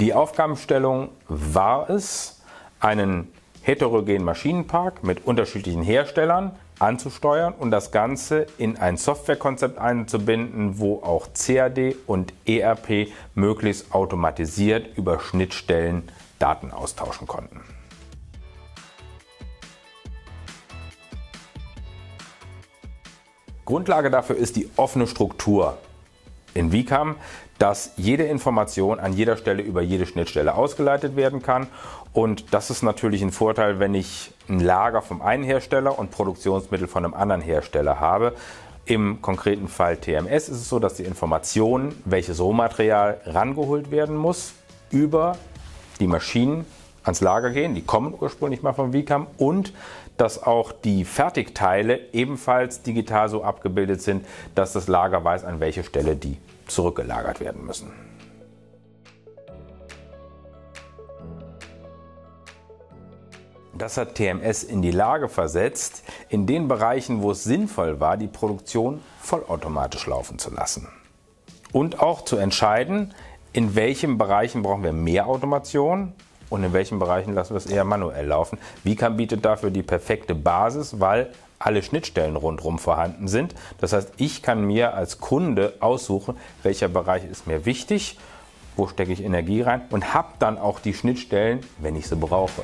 Die Aufgabenstellung war es, einen heterogenen Maschinenpark mit unterschiedlichen Herstellern anzusteuern und das Ganze in ein Softwarekonzept einzubinden, wo auch CAD und ERP möglichst automatisiert über Schnittstellen Daten austauschen konnten. Grundlage dafür ist die offene Struktur in WiCAM, dass jede Information an jeder Stelle über jede Schnittstelle ausgeleitet werden kann. Und das ist natürlich ein Vorteil, wenn ich ein Lager vom einen Hersteller und Produktionsmittel von einem anderen Hersteller habe. Im konkreten Fall TMS ist es so, dass die Information, welches Rohmaterial rangeholt werden muss, über die Maschinen ans Lager gehen. Die kommen ursprünglich mal von WiCAM und dass auch die Fertigteile ebenfalls digital so abgebildet sind, dass das Lager weiß, an welche Stelle die zurückgelagert werden müssen. Das hat TMS in die Lage versetzt, in den Bereichen, wo es sinnvoll war, die Produktion vollautomatisch laufen zu lassen. Und auch zu entscheiden, in welchen Bereichen brauchen wir mehr Automation und in welchen Bereichen lassen wir es eher manuell laufen. WiCAM bietet dafür die perfekte Basis, weil alle Schnittstellen rundherum vorhanden sind. Das heißt, ich kann mir als Kunde aussuchen, welcher Bereich ist mir wichtig, wo stecke ich Energie rein und habe dann auch die Schnittstellen, wenn ich sie brauche.